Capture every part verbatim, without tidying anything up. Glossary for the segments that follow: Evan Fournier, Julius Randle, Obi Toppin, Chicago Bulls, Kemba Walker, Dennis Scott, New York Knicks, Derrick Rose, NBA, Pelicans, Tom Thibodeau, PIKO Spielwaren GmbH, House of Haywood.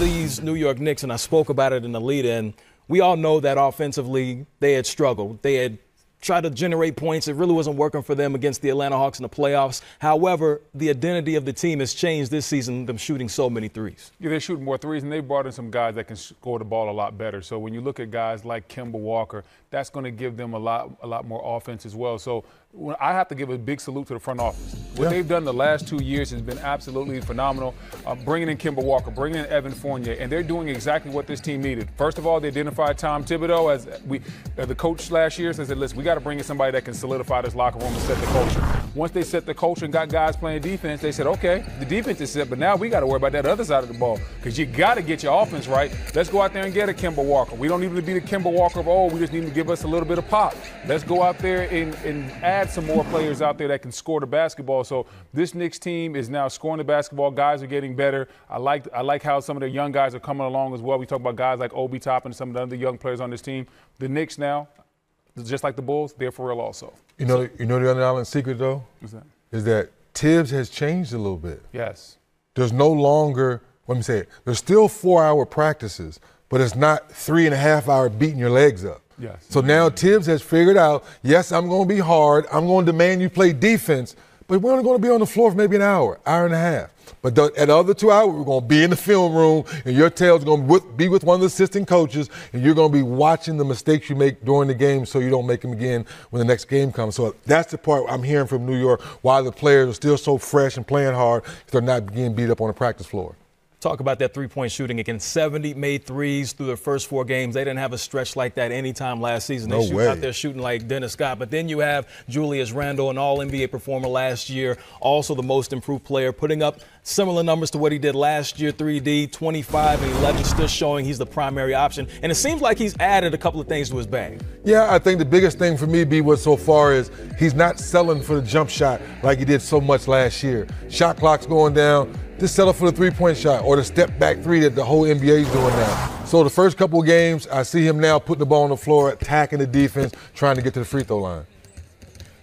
of these New York Knicks, and I spoke about it in the lead in, we all know that offensively they had struggled. They had tried to generate points. It really wasn't working for them against the Atlanta Hawks in the playoffs. However, the identity of the team has changed this season, them shooting so many threes. Yeah, they're shooting more threes, and they brought in some guys that can score the ball a lot better. So when you look at guys like Kemba Walker, that's going to give them a lot, a lot more offense as well. So I have to give a big salute to the front office. What yeah. they've done the last two years has been absolutely phenomenal. Uh, bringing in Kemba Walker, bringing in Evan Fournier, and they're doing exactly what this team needed. First of all, they identified Tom Thibodeau as we, uh, the coach last year, so they said, listen, we got to bring in somebody that can solidify this locker room and set the culture. Once they set the culture and got guys playing defense, they said, okay, the defense is set, but now we got to worry about that other side of the ball because you got to get your offense right. Let's go out there and get a Kemba Walker. We don't need to be the Kemba Walker of old. We just need to give us a little bit of pop. Let's go out there and, and add some more players out there that can score the basketball. So this Knicks team is now scoring the basketball. Guys are getting better. I like, I like how some of the young guys are coming along as well. We talk about guys like Obi Toppin and some of the other young players on this team. The Knicks now, just like the Bulls, they're for real also. You know, you know the Under Island secret, though? What's that? Is that Tibbs has changed a little bit. Yes. There's no longer, let me say it, there's still four-hour practices, but it's not three-and-a-half-hour beating your legs up. Yes. So now Tibbs has figured out, yes, I'm going to be hard, I'm going to demand you play defense, but we're only going to be on the floor for maybe an hour, hour and a half. But the, at the other two hours, we're going to be in the film room, and your tail's going to with, be with one of the assistant coaches, and you're going to be watching the mistakes you make during the game so you don't make them again when the next game comes. So that's the part I'm hearing from New York, why the players are still so fresh and playing hard if they're not getting beat up on the practice floor. Talk about that three-point shooting again. seventy made threes through the first four games. They didn't have a stretch like that any time last season. They no shoot way. out there shooting like Dennis Scott. But then you have Julius Randle, an all N B A performer last year, also the most improved player, putting up similar numbers to what he did last year, three D, twenty-five and eleven, still showing he's the primary option. And it seems like he's added a couple of things to his bag. Yeah, I think the biggest thing for me, B, was so far is he's not selling for the jump shot like he did so much last year. Shot clock's going down. Just settle for the three-point shot or the step-back three that the whole N B A is doing now. So the first couple of games, I see him now putting the ball on the floor, attacking the defense, trying to get to the free throw line.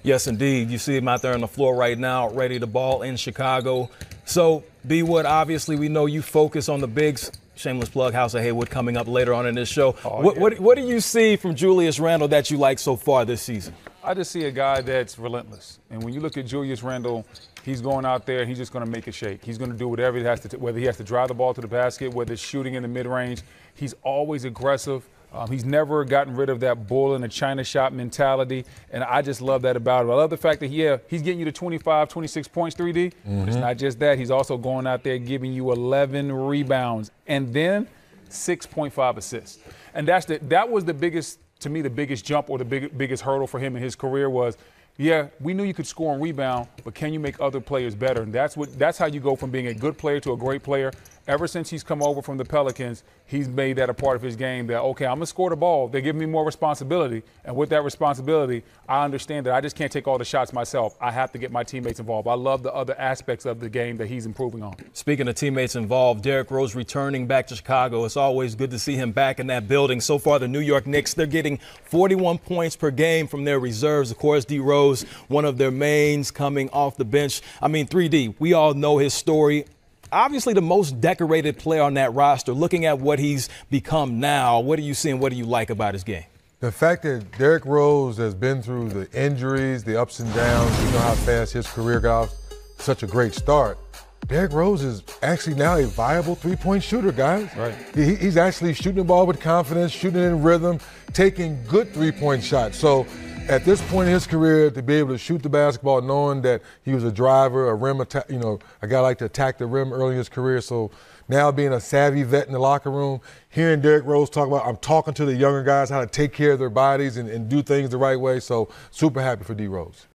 Yes, indeed. You see him out there on the floor right now, ready to ball in Chicago. So, B. Wood, obviously we know you focus on the bigs. Shameless plug, House of Haywood coming up later on in this show. Oh, what, yeah. what, what do you see from Julius Randle that you like so far this season? I just see a guy that's relentless. And when you look at Julius Randle, he's going out there and he's just going to make it shake. He's going to do whatever he has to, whether he has to drive the ball to the basket, whether it's shooting in the mid-range. He's always aggressive. Um, he's never gotten rid of that bull in a china shop mentality, and I just love that about him. I love the fact that, yeah, he's getting you to twenty-five, twenty-six points, three D, mm-hmm. but it's not just that. He's also going out there giving you eleven rebounds and then six point five assists. And that's the, that was the biggest, to me, the biggest jump or the big, biggest hurdle for him in his career was, yeah, we knew you could score and rebound, but can you make other players better? And that's what that's how you go from being a good player to a great player. Ever since he's come over from the Pelicans, he's made that a part of his game that, okay, I'm going to score the ball. They give me more responsibility. And with that responsibility, I understand that I just can't take all the shots myself. I have to get my teammates involved. I love the other aspects of the game that he's improving on. Speaking of teammates involved, Derrick Rose returning back to Chicago. It's always good to see him back in that building. So far, the New York Knicks, they're getting forty-one points per game from their reserves. Of course, D. Rose, one of their mains coming off the bench. I mean, three D, we all know his story. Obviously the most decorated player on that roster. Looking at what he's become now, what are you seeing, what do you like about his game? The fact that Derrick Rose has been through the injuries, the ups and downs, you know how fast his career got off, such a great start. Derrick Rose is actually now a viable three-point shooter, guys. Right. He, he's actually shooting the ball with confidence, shooting in rhythm, taking good three-point shots. So at this point in his career, to be able to shoot the basketball, knowing that he was a driver, a rim attack, you know, a guy like to attack the rim early in his career. So now being a savvy vet in the locker room, hearing Derrick Rose talk about, I'm talking to the younger guys how to take care of their bodies and, and do things the right way. So super happy for D. Rose.